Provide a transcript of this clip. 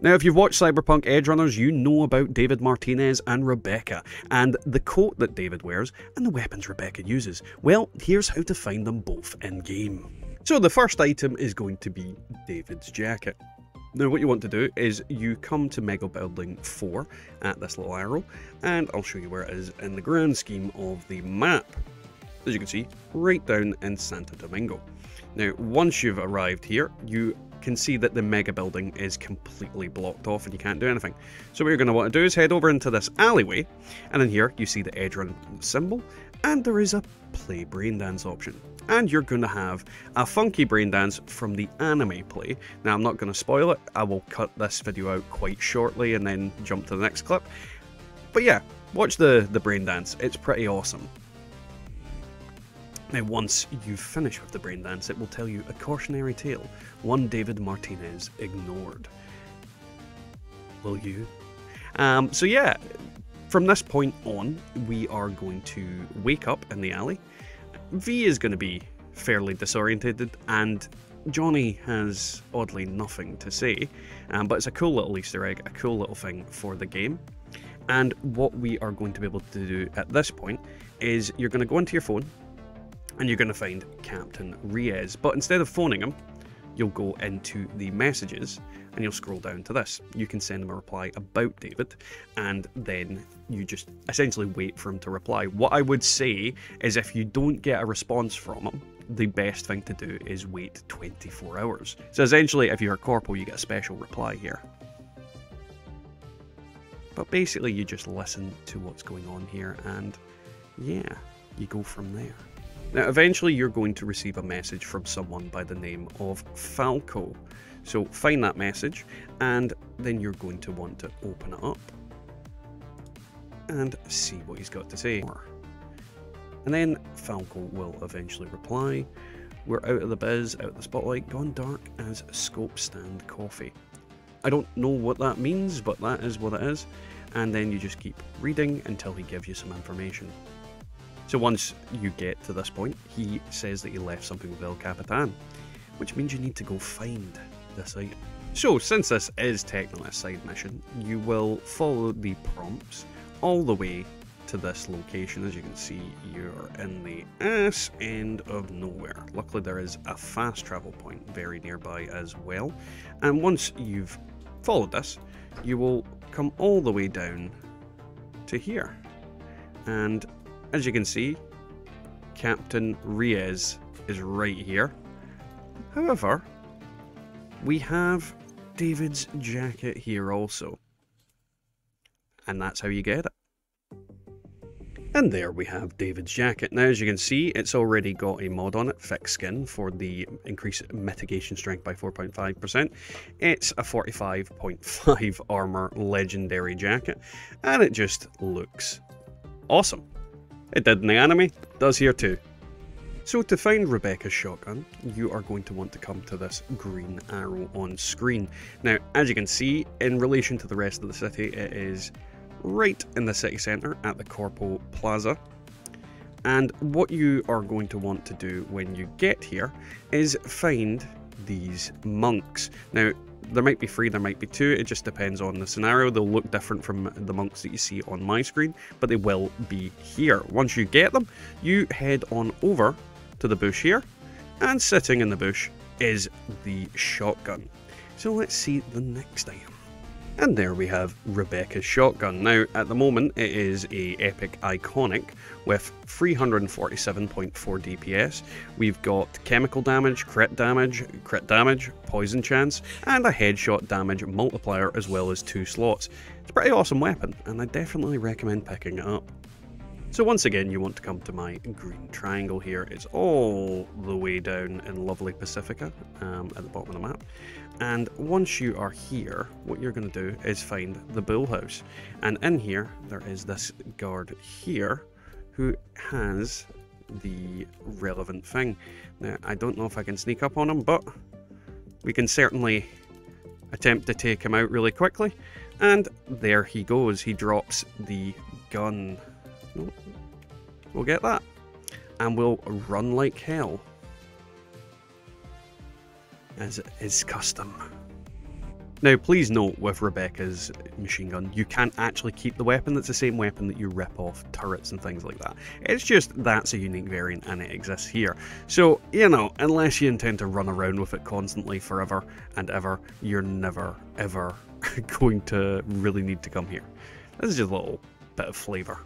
Now, if you've watched Cyberpunk Edgerunners, you know about David Martinez and Rebecca, and the coat that David wears, and the weapons Rebecca uses. Well, here's how to find them both in-game. So the first item is going to be David's jacket. Now what you want to do is you come to Mega Building 4 at this little arrow, and I'll show you where it is in the grand scheme of the map. As you can see, right down in Santo Domingo. Now once you've arrived here, you can see that the Mega Building is completely blocked off and you can't do anything. So what you're going to want to do is head over into this alleyway, and in here you see the Edgerun symbol, and there is a play braindance option. And you're going to have a funky braindance from the anime play. Now I'm not going to spoil it, I will cut this video out quite shortly and then jump to the next clip. But yeah, watch the braindance, it's pretty awesome. Now once you finish with the braindance, it will tell you a cautionary tale, one David Martinez ignored. Will you? So yeah, from this point on, we are going to wake up in the alley. V is going to be fairly disorientated, and Johnny has oddly nothing to say, but it's a cool little Easter egg, a cool little thing for the game. And what we are going to be able to do at this point is you're going to go into your phone and you're going to find Captain Riez, but instead of phoning him, you'll go into the messages and you'll scroll down to this. You can send him a reply about David, and then you just essentially wait for him to reply. What I would say is if you don't get a response from him, the best thing to do is wait 24 hours. So essentially, if you're a corpo, you get a special reply here. But basically, you just listen to what's going on here, and yeah, you go from there. Now eventually you're going to receive a message from someone by the name of Falco, so find that message and then you're going to want to open it up and see what he's got to say. And then Falco will eventually reply, "We're out of the biz, out of the spotlight, gone dark as scope stand coffee." I don't know what that means, but that is what it is, and then you just keep reading until he gives you some information. So once you get to this point, he says that he left something with El Capitan, which means you need to go find this item. So since this is technically a side mission, you will follow the prompts all the way to this location. As you can see, you're in the ass end of nowhere. Luckily there is a fast travel point very nearby as well. And once you've followed this, you will come all the way down to here. And as you can see, Captain Riez is right here. However, we have David's jacket here also. And that's how you get it. And there we have David's jacket. Now as you can see, it's already got a mod on it, thick skin, for the increased mitigation strength by 4.5%. It's a 45.5 armor legendary jacket, and it just looks awesome. It did in the anime, it does here too. So to find Rebecca's shotgun, you are going to want to come to this green arrow on screen. Now, as you can see, in relation to the rest of the city, it is right in the city centre at the Corpo Plaza. And what you are going to want to do when you get here is find these monks. Now, there might be three, there might be two, it just depends on the scenario. They'll look different from the monks that you see on my screen, but they will be here. Once you get them, you head on over to the bush here, and sitting in the bush is the shotgun. So let's see the next item. And there we have Rebecca's shotgun. Now, at the moment, it is a epic iconic with 347.4 DPS. We've got chemical damage, crit damage, poison chance, and a headshot damage multiplier, as well as 2 slots. It's a pretty awesome weapon, and I definitely recommend picking it up. So once again, you want to come to my green triangle here. It's all the way down in lovely Pacifica, at the bottom of the map. And once you are here, what you're going to do is find the bull house. And in here, there is this guard here who has the relevant thing. Now, I don't know if I can sneak up on him, but we can certainly attempt to take him out really quickly. And there he goes. He drops the gun. We'll get that. And we'll run like hell, as is custom. Now, please note with Rebecca's machine gun, you can't actually keep the weapon. That's the same weapon that you rip off turrets and things like that. It's just that's a unique variant and it exists here. So, you know, unless you intend to run around with it constantly forever and ever, you're never, ever going to really need to come here. This is just a little bit of flavour.